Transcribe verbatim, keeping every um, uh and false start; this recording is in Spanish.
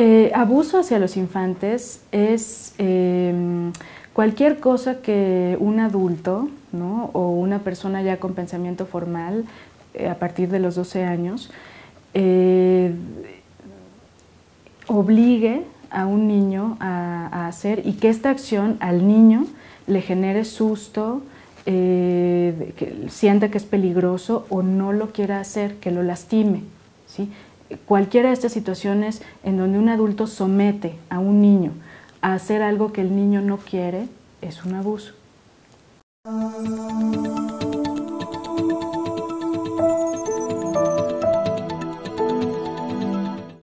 Eh, abuso hacia los infantes es eh, cualquier cosa que un adulto, ¿no?, o una persona ya con pensamiento formal eh, a partir de los doce años eh, obligue a un niño a, a hacer, y que esta acción al niño le genere susto, eh, que sienta que es peligroso o no lo quiera hacer, que lo lastime, ¿sí? Cualquiera de estas situaciones en donde un adulto somete a un niño a hacer algo que el niño no quiere es un abuso.